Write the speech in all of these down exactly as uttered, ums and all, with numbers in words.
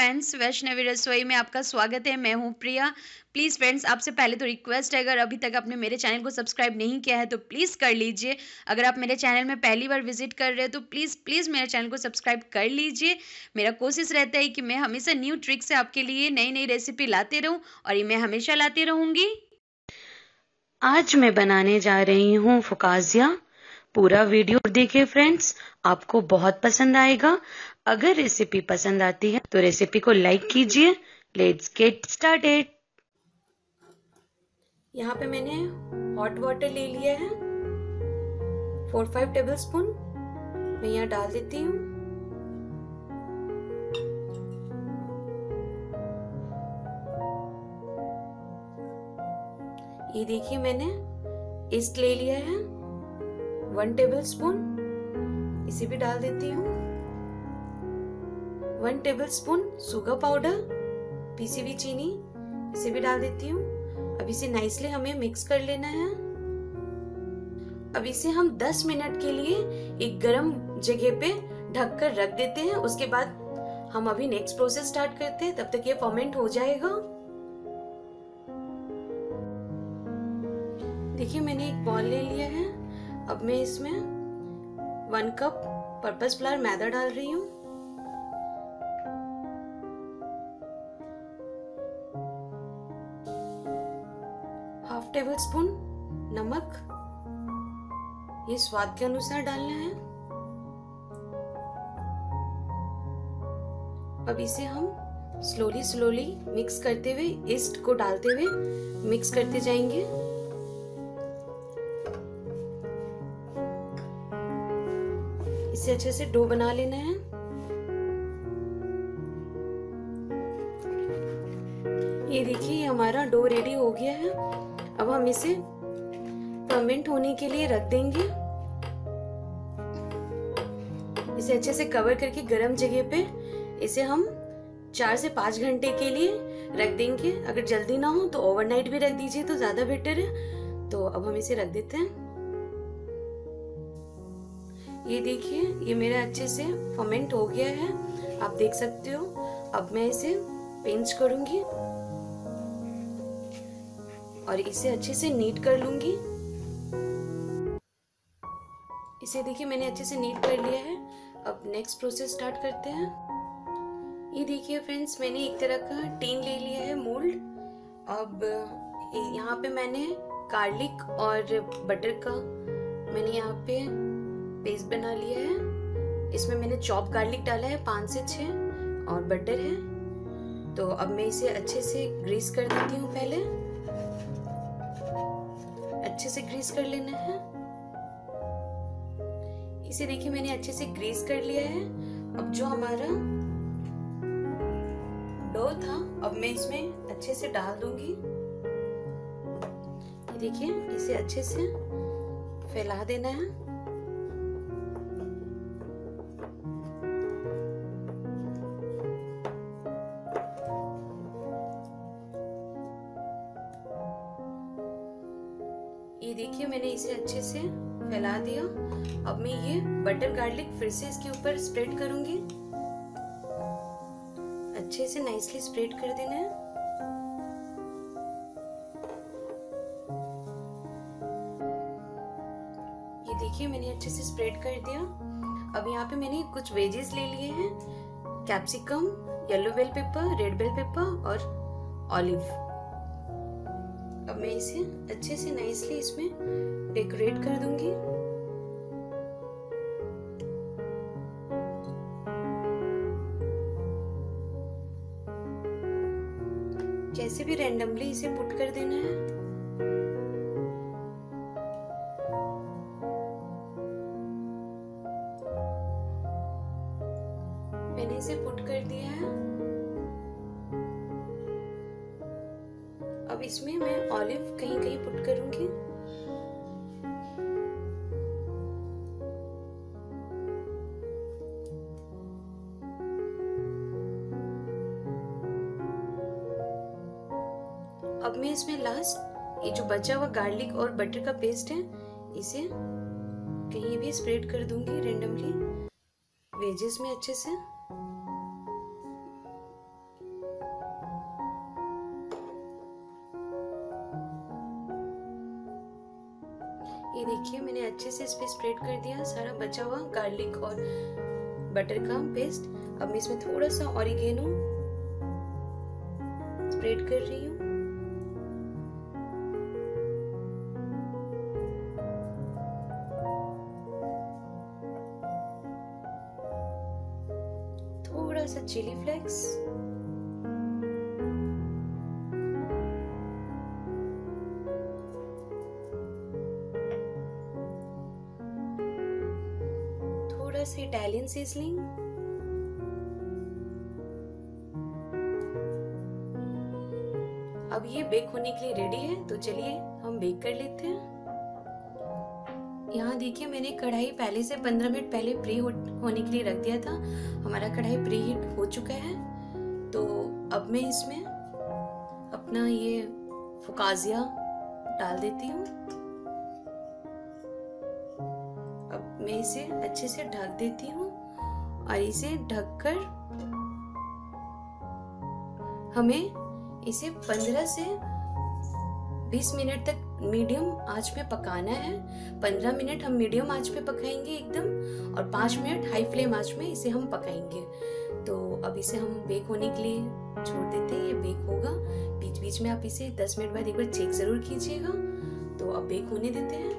Friends, Vaishnavi रसोई में आपका स्वागत है। मैं हूं प्रिया। प्लीज़ फ्रेंड्स, आपसे पहले तो रिक्वेस्ट है, अगर अभी तक आपने मेरे चैनल को सब्सक्राइब नहीं किया है तो प्लीज़ कर लीजिए। अगर आप मेरे चैनल में पहली बार विजिट कर रहे हो तो प्लीज़ प्लीज़ मेरे चैनल को सब्सक्राइब कर लीजिए। मेरा कोशिश रहता है कि मैं हमेशा न्यू ट्रिक से आपके लिए नई नई रेसिपी लाते रहूँ और ये मैं हमेशा लाती रहूँगी। आज मैं बनाने जा रही हूँ फोकाजिया। पूरा वीडियो देखिए फ्रेंड्स, आपको बहुत पसंद आएगा। अगर रेसिपी पसंद आती है तो रेसिपी को लाइक कीजिए। Let's get started. यहाँ पे मैंने हॉट वाटर ले लिया है, फोर फाइव टेबल स्पून मैं यहाँ डाल देती हूँ। ये देखिए, मैंने ईस्ट ले लिया है वन टेबल स्पून, इसे भी डाल देती हूँ। One tablespoon sugar powder, पीसी हुई चीनी, इसे भी डाल देती हूँ। अब इसे नाइसली हमें मिक्स कर लेना है। अब इसे हम दस मिनट के लिए एक गर्म जगह पे ढक कर रख देते हैं। उसके बाद हम अभी नेक्स्ट प्रोसेस स्टार्ट करते हैं, तब तक ये फर्मेंट हो जाएगा। देखिए, मैंने एक बॉल ले लिया है। अब मैं इसमें one cup purpose flour maida डाल रही हूँ। हाफ टेबल स्पून नमक, ये स्वाद के अनुसार डालना है। अब इसे हम स्लोली स्लोली मिक्स करते हुए, ईस्ट को डालते हुए मिक्स करते जाएंगे। इसे अच्छे से डो बना लेना है। ये देखिए, हमारा डो रेडी हो गया है। अब हम इसे फर्मेंट होने के लिए रख देंगे। इसे अच्छे से कवर करके गर्म जगह पे इसे हम चार से पाँच घंटे के लिए रख देंगे। अगर जल्दी ना हो तो ओवरनाइट भी रख दीजिए तो ज़्यादा बेटर है। तो अब हम इसे रख देते हैं। ये देखिए, ये मेरा अच्छे से फर्मेंट हो गया है, आप देख सकते हो। अब मैं इसे पिंच करूँगी और इसे अच्छे से नीट कर लूंगी। इसे देखिए, मैंने अच्छे से नीट कर लिया है। अब नेक्स्ट प्रोसेस स्टार्ट करते हैं। ये देखिए फ्रेंड्स, मैंने एक तरह का टीन ले लिया है, मोल्ड। अब यहाँ पे मैंने गार्लिक और बटर का मैंने यहाँ पे पेस्ट बना लिया है। इसमें मैंने चॉप गार्लिक डाला है पाँच से छः और बटर है। तो अब मैं इसे अच्छे से ग्रीस कर देती हूँ। पहले अच्छे से ग्रीस कर लेना है। इसे देखिए, मैंने अच्छे से ग्रीस कर लिया है। अब जो हमारा डो था, अब मैं इसमें अच्छे से डाल दूंगी। ये देखिए, इसे अच्छे से फैला देना है। ये देखिए, मैंने इसे अच्छे से फैला दिया। अब मैं ये बटर गार्लिक फिर से इसके ऊपर स्प्रेड करूंगी। अच्छे से नाइसली स्प्रेड कर देना है। ये देखिए, मैंने अच्छे से स्प्रेड कर दिया। अब यहाँ पे मैंने कुछ वेजेस ले लिए हैं, capsicum, yellow bell pepper, red bell pepper और ऑलिव। अब मैं इसे अच्छे से नाइसली इसमें डेकोरेट कर दूंगी। जैसे भी रैंडमली इसे पुट कर देना है। मैंने इसे पुट कर दिया है। अब इसमें मैं ऑलिव कहीं कहीं पुट करूंगी। अब मैं इसमें लास्ट ये जो बचा हुआ गार्लिक और बटर का पेस्ट है, इसे कहीं भी स्प्रेड कर दूंगी रैंडमली वेजेस में अच्छे से। ये देखिए मैंने अच्छे से इस पर स्प्रेड कर दिया सारा बचा हुआ गार्लिक और बटर का पेस्ट। अब मैं इसमें थोड़ा सा ऑरिगेनो स्प्रेड कर रही हूँ। थोड़ा सा चिली फ्लेक्स, से इटालियन सीजलिंग, अब ये बेक होने के लिए रेडी है। तो चलिए हम बेक कर लेते हैं। यहाँ देखिए मैंने कढ़ाई पहले से पंद्रह मिनट पहले प्री होने के लिए रख दिया था। हमारा कढ़ाई प्री हीट हो चुका है। तो अब मैं इसमें अपना ये फोकाजिया डाल देती हूँ। मैं इसे अच्छे से ढक देती हूँ और इसे ढककर हमें इसे पंद्रह से बीस मिनट तक मीडियम आंच पे पकाना है। पंद्रह मिनट हम मीडियम आंच पे पकाएंगे एकदम, और पाँच मिनट हाई फ्लेम आंच में इसे हम पकाएंगे। तो अब इसे हम बेक होने के लिए छोड़ देते हैं। ये बेक होगा। बीच बीच में आप इसे दस मिनट बाद एक बार चेक ज़रूर कीजिएगा। तो अब बेक होने देते हैं।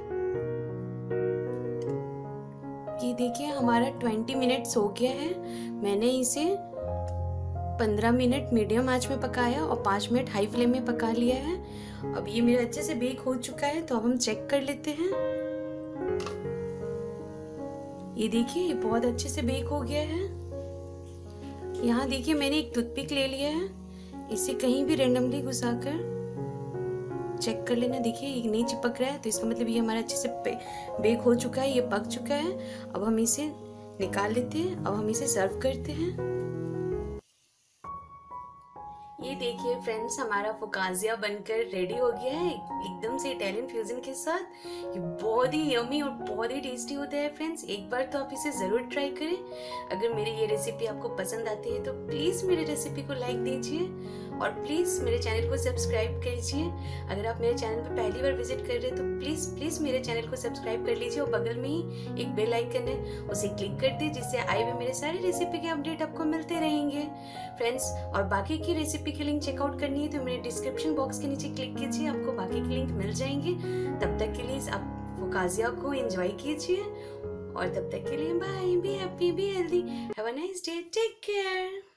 ये देखिए हमारा बीस मिनट्स हो गया है। मैंने इसे पंद्रह मिनट मीडियम आंच में पकाया और पाँच मिनट हाई फ्लेम में पका लिया है। अब ये मेरा अच्छे से बेक हो चुका है। तो अब हम चेक कर लेते हैं। ये देखिए ये बहुत अच्छे से बेक हो गया है। यहाँ देखिए मैंने एक टूथपिक ले लिया है। इसे कहीं भी रेंडमली घुसा कर चेक कर लेना। देखिए ये नहीं चिपक रहा है, तो इसका मतलब ये हमारा अच्छे से बेक हो चुका है, ये पक चुका है। अब हम इसे निकाल लेते हैं। अब हम इसे सर्व करते हैं। ये देखिए फ्रेंड्स हमारा फोकाजिया बनकर रेडी हो गया है एकदम से इटालियन फ्यूजन के साथ। ये बहुत ही यमी और बहुत ही टेस्टी होता है फ्रेंड्स। एक बार तो आप इसे ज़रूर ट्राई करें। अगर मेरी ये रेसिपी आपको पसंद आती है तो प्लीज़ मेरी रेसिपी को लाइक दीजिए और प्लीज़ मेरे चैनल को सब्सक्राइब कीजिए। अगर आप मेरे चैनल पर पहली बार विजिट कर रहे हैं तो प्लीज़ प्लीज़ मेरे चैनल को सब्सक्राइब कर लीजिए और बगल में ही एक बेल आइकन है उसे क्लिक कर दीजिए, जिससे आए हुए मेरे सारे रेसिपी के अपडेट आपको मिलते रहेंगे फ्रेंड्स। और बाकी की रेसिपी की लिंक चेकआउट करनी है तो मेरे डिस्क्रिप्शन बॉक्स के नीचे क्लिक कीजिए, आपको बाकी की लिंक मिल जाएंगे। तब तक के लिए आप फोकाजिया को एंजॉय कीजिए और तब तक के लिए bye. Be happy, be healthy, have a nice day, take care.